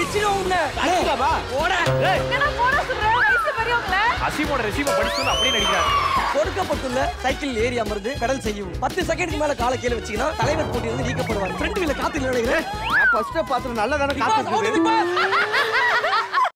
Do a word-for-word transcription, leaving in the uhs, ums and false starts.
பிச்சிடும் உன்னை. அடிக்காமா? போட. என்ன போட சொல்ற? வயசு பெரியவங்கள. அசீமோட ரிசீவ் படிச்சுன்னு அப்படியே நடிக்கிறாரு. கொடுக்கப்பட்டுள்ள சைக்கிள் ஏறி அமர்ந்து கடல் செய்யும். பத்து செகண்டுக்கு மேல காலை கீழ வச்சீங்கன்னா தலைவர் போட்டியிலிருந்து நீக்கப்படுவார். ஃப்ரண்ட் வீல காத்துல நுழையிறேன். நான் ஃபர்ஸ்ட் பார்த்தது நல்லதான காத்து.